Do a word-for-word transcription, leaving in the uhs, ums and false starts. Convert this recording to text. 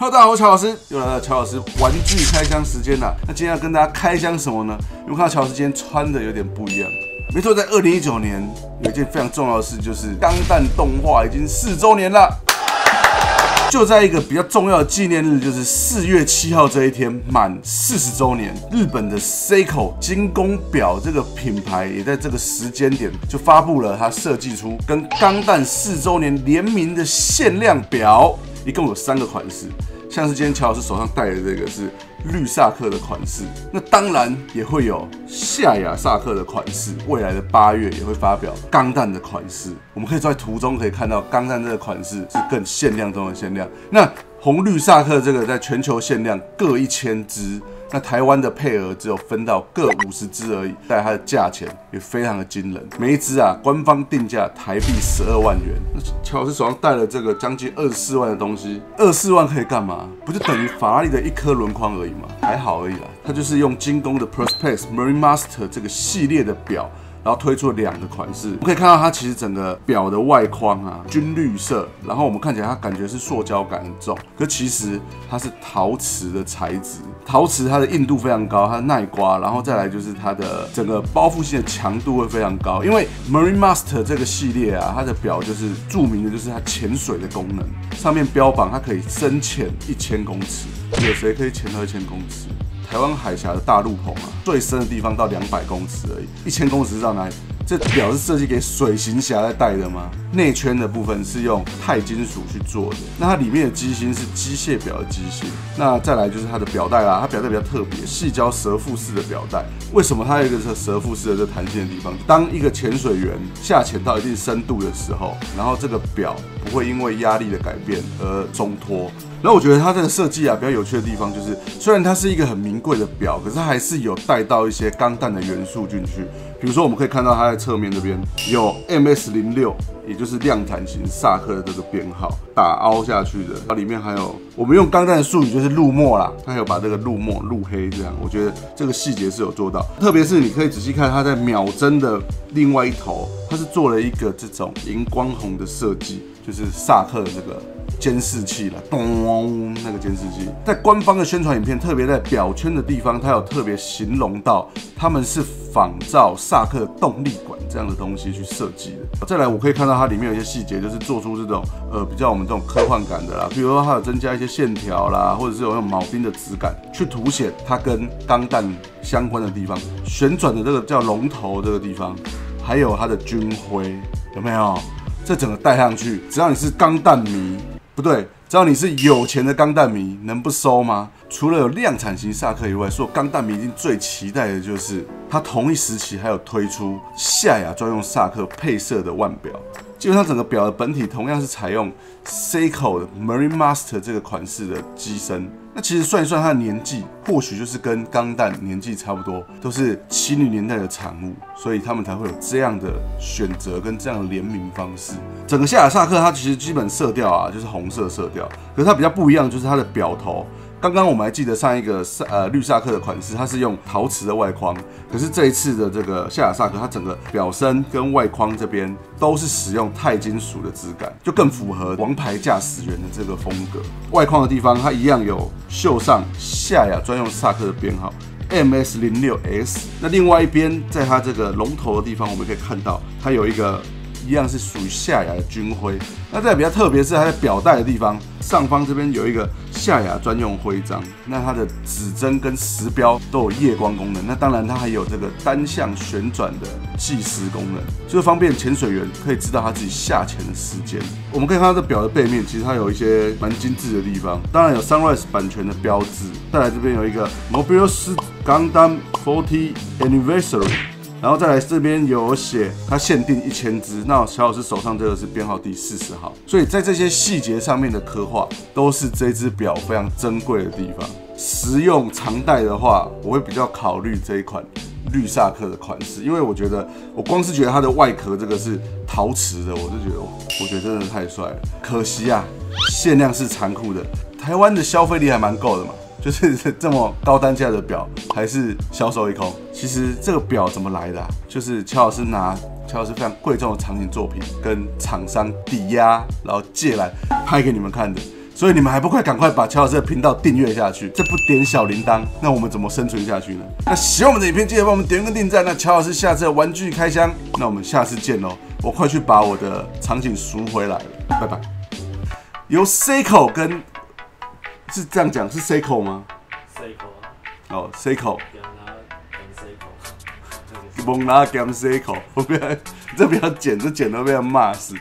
Hello， 大家好，我是乔老师，又来到乔老师玩具开箱时间了。那今天要跟大家开箱什么呢？因为看到乔老师今天穿的有点不一样。没错，在二零一九年有一件非常重要的事，就是钢弹动画已经四周年了。就在一个比较重要的纪念日，就是四月七号这一天，满四十周年，日本的 Seiko 精工表这个品牌也在这个时间点就发布了它设计出跟钢弹四周年联名的限量表，一共有三个款式。像是今天乔老师手上戴的这个是绿萨克的款式，那当然也会有夏亚萨克的款式，未来的八月也会发表钢弹的款式。我们可以在图中可以看到，钢弹这个款式是更限量中的限量。那红绿萨克这个在全球限量各一千只，那台湾的配额只有分到各五十只而已，但它的价钱也非常的惊人，每一只啊官方定价台币十二万元。那乔老师手上戴了这个将近二十四万的东西，二十四万可以干嘛？不就等于法拉利的一颗轮框而已吗？还好而已啦。它就是用精工的 Prospex Marine Master 这个系列的表，然后推出了两个款式。我们可以看到它其实整个表的外框啊，军绿色，然后我们看起来它感觉是塑胶感很重，可其实它是陶瓷的材质。陶瓷它的硬度非常高，它耐刮，然后再来就是它的整个包覆性的强度会非常高。因为 Marine Master 这个系列啊，它的表就是著名的就是它潜水的功能，上面标榜它可以深潜一千公尺，有谁可以潜到一千公尺？台湾海峡的大陆棚啊，最深的地方到两百公尺而已，一千公尺是到哪里？这表是设计给水行侠在戴的吗？内圈的部分是用钛金属去做的，那它里面的机芯是机械表的机芯。那再来就是它的表带啦，它表带比较特别，细胶蛇腹式的表带。为什么它有一个蛇腹式的这弹性的地方？当一个潜水员下潜到一定深度的时候，然后这个表不会因为压力的改变而松脱。然后我觉得它这个设计啊，比较有趣的地方就是，虽然它是一个很名贵的表，可是它还是有带到一些钢弹的元素进去。比如说，我们可以看到它在侧面这边有 M S 零六，也就是量产型萨克的这个编号打凹下去的，它里面还有我们用钢弹的术语就是镀墨啦，它还有把这个镀墨镀黑这样，我觉得这个细节是有做到。特别是你可以仔细看它在秒针的另外一头，它是做了一个这种荧光红的设计，就是萨克的这个监视器了，咚，那个监视器在官方的宣传影片，特别在表圈的地方，它有特别形容到他们是仿照萨克动力管这样的东西去设计的。再来，我可以看到它里面有一些细节，就是做出这种呃比较我们这种科幻感的啦，比如说它有增加一些线条啦，或者是有用铆钉的质感去凸显它跟钢弹相关的地方。旋转的这个叫龙头这个地方，还有它的军徽，有没有？这整个戴上去，只要你是钢弹迷。不对，只要你是有钱的钢弹迷，能不收吗？除了有量产型萨克以外，所有钢弹迷一定最期待的就是，它同一时期还有推出夏亚专用萨克配色的腕表。基本上整个表的本体同样是采用 Seiko 的 Marine Master 这个款式的机身。那其实算一算它的年纪，或许就是跟钢弹年纪差不多，都是七零年代的产物，所以他们才会有这样的选择跟这样的联名方式。整个夏亚萨克它其实基本色调啊就是红色色调，可是它比较不一样就是它的表头。刚刚我们还记得上一个呃绿萨克的款式，它是用陶瓷的外框，可是这一次的这个夏亚萨克，它整个表身跟外框这边都是使用钛金属的质感，就更符合王牌驾驶员的这个风格。外框的地方它一样有绣上夏亚专用萨克的编号 M S 零六 S， 那另外一边在它这个龙头的地方，我们可以看到它有一个一样是属于夏亚的军徽。那这比较特别是它在表带的地方上方这边有一个夏亚专用徽章，那它的指针跟时标都有夜光功能，那当然它还有这个单向旋转的计时功能，就是方便潜水员可以知道他自己下潜的时间。我们可以看到这表的背面，其实它有一些蛮精致的地方，当然有 Sunrise 版权的标志，再来这边有一个 Mobius Gundam forty anniversary。然后再来这边有写它限定一千只，那小老师手上这个是编号第四十号，所以在这些细节上面的刻画，都是这只表非常珍贵的地方。实用常戴的话，我会比较考虑这一款绿萨克的款式，因为我觉得我光是觉得它的外壳这个是陶瓷的，我就觉得我觉得真的太帅了。可惜啊，限量是残酷的，台湾的消费力还蛮够的嘛。就是这么高单价的表，还是销售一空。其实这个表怎么来的、啊？就是乔老师拿乔老师非常贵重的藏品作品，跟厂商抵押，然后借来拍给你们看的。所以你们还不快赶快把乔老师的频道订阅下去？再不点小铃铛，那我们怎么生存下去呢？那喜欢我们的影片，记得帮我们点个订赞。那乔老师下次的玩具开箱，那我们下次见喽！我快去把我的场景赎回来了，拜拜。由 Seiko 跟是这样讲，是 Seiko 吗 ？Seiko 哦 ，Seiko。 蒙拉 Gam Seiko， 我不要，这不要剪，这剪都被他骂死。